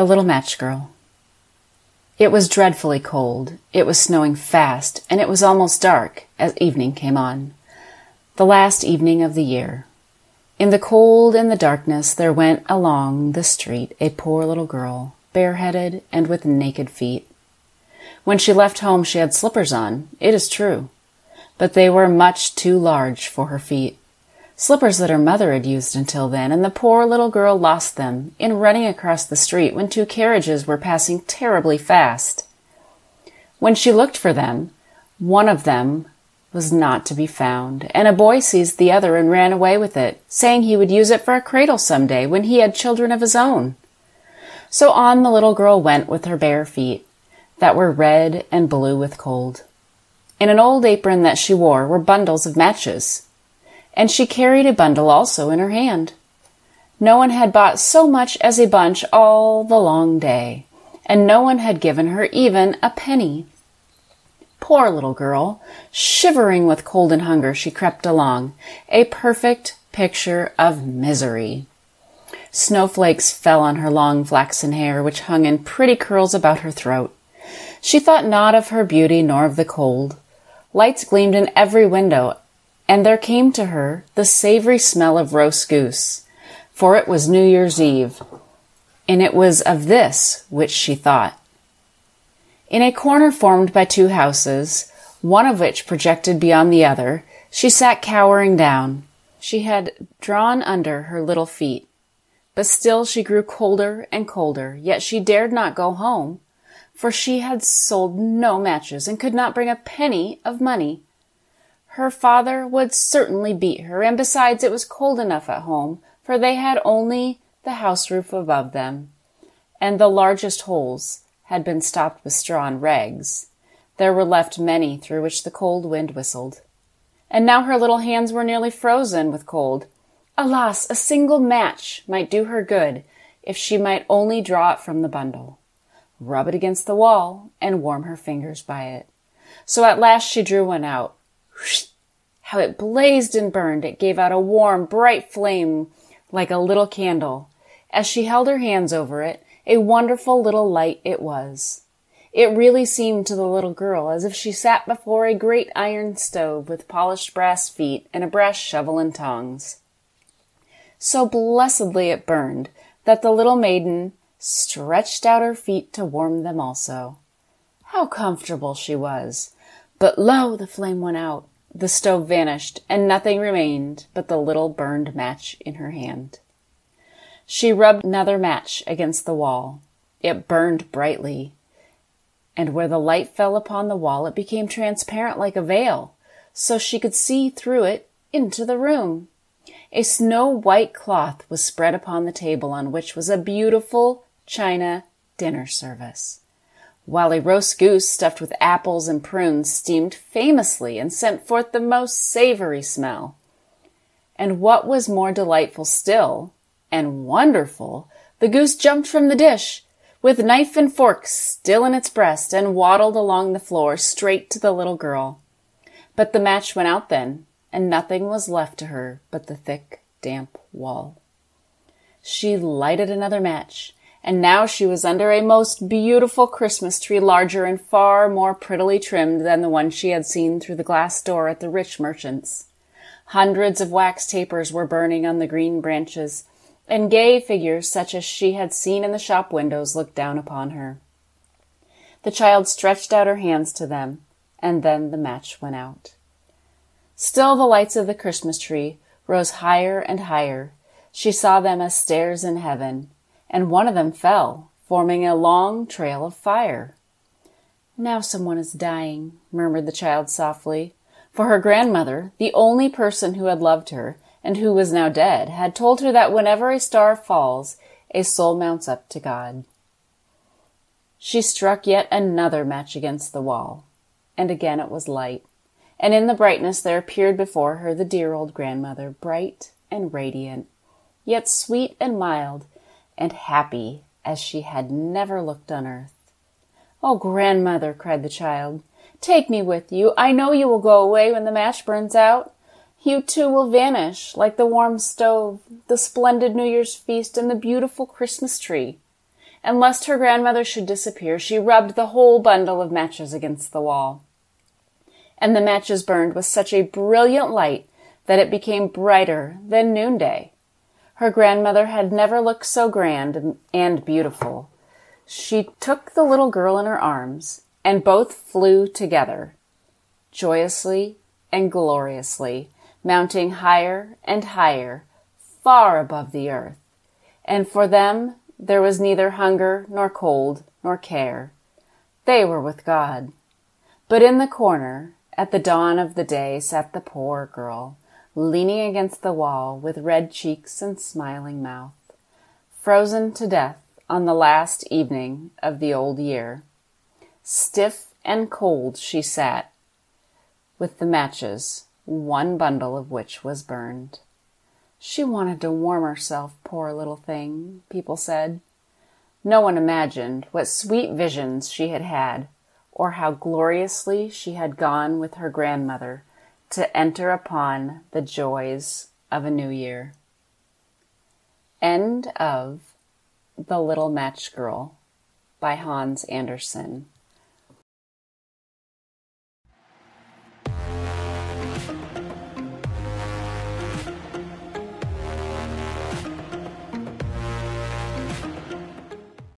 The Little Match Girl. It was dreadfully cold, it was snowing fast, and it was almost dark as evening came on, the last evening of the year. In the cold and the darkness there went along the street a poor little girl, bareheaded and with naked feet. When she left home she had slippers on, it is true, but they were much too large for her feet, slippers that her mother had used until then, and the poor little girl lost them in running across the street when two carriages were passing terribly fast. When she looked for them, one of them was not to be found, and a boy seized the other and ran away with it, saying he would use it for a cradle some day when he had children of his own. So on the little girl went with her bare feet, that were red and blue with cold. In an old apron that she wore were bundles of matches, and she carried a bundle also in her hand. No one had bought so much as a bunch all the long day, and no one had given her even a penny. Poor little girl, shivering with cold and hunger, she crept along, a perfect picture of misery. Snowflakes fell on her long flaxen hair, which hung in pretty curls about her throat. She thought not of her beauty nor of the cold. Lights gleamed in every window, and there came to her the savory smell of roast goose, for it was New Year's Eve, and it was of this which she thought. In a corner formed by two houses, one of which projected beyond the other, she sat cowering down. She had drawn under her little feet, but still she grew colder and colder, yet she dared not go home, for she had sold no matches and could not bring a penny of money. Her father would certainly beat her, and besides it was cold enough at home, for they had only the house roof above them, and the largest holes had been stopped with straw and rags. There were left many through which the cold wind whistled. And now her little hands were nearly frozen with cold. Alas, a single match might do her good if she might only draw it from the bundle, rub it against the wall, and warm her fingers by it. So at last she drew one out. How it blazed and burned! It gave out a warm, bright flame like a little candle. As she held her hands over it, a wonderful little light it was. It really seemed to the little girl as if she sat before a great iron stove with polished brass feet and a brass shovel and tongs. So blessedly it burned that the little maiden stretched out her feet to warm them also. How comfortable she was! But lo, the flame went out, the stove vanished, and nothing remained but the little burned match in her hand. She rubbed another match against the wall. It burned brightly, and where the light fell upon the wall it became transparent like a veil, so she could see through it into the room. A snow-white cloth was spread upon the table, on which was a beautiful china dinner service, while a roast goose stuffed with apples and prunes steamed famously and sent forth the most savory smell. And what was more delightful still, and wonderful, the goose jumped from the dish, with knife and fork still in its breast, and waddled along the floor straight to the little girl. But the match went out then, and nothing was left to her but the thick, damp wall. She lighted another match, and now she was under a most beautiful Christmas tree, larger and far more prettily trimmed than the one she had seen through the glass door at the rich merchant's. Hundreds of wax tapers were burning on the green branches, and gay figures such as she had seen in the shop windows looked down upon her. The child stretched out her hands to them, and then the match went out. Still the lights of the Christmas tree rose higher and higher. She saw them as stairs in heaven, and one of them fell, forming a long trail of fire. "Now someone is dying," murmured the child softly, for her grandmother, the only person who had loved her, and who was now dead, had told her that whenever a star falls, a soul mounts up to God. She struck yet another match against the wall, and again it was light, and in the brightness there appeared before her the dear old grandmother, bright and radiant, yet sweet and mild and happy as she had never looked on earth. "Oh, grandmother," cried the child, "take me with you. I know you will go away when the match burns out. You too will vanish, like the warm stove, the splendid New Year's feast, and the beautiful Christmas tree. and lest her grandmother should disappear, she rubbed the whole bundle of matches against the wall. And the matches burned with such a brilliant light that it became brighter than noonday. Her grandmother had never looked so grand and beautiful. She took the little girl in her arms, and both flew together, joyously and gloriously, mounting higher and higher, far above the earth. And for them there was neither hunger nor cold nor care. They were with God. But in the corner, at the dawn of the day, sat the poor girl, leaning against the wall with red cheeks and smiling mouth, frozen to death on the last evening of the old year. Stiff and cold she sat, with the matches, one bundle of which was burned. She wanted to warm herself, poor little thing, people said. No one imagined what sweet visions she had had, or how gloriously she had gone with her grandmother to enter upon the joys of a new year. End of The Little Match Girl by Hans Andersen.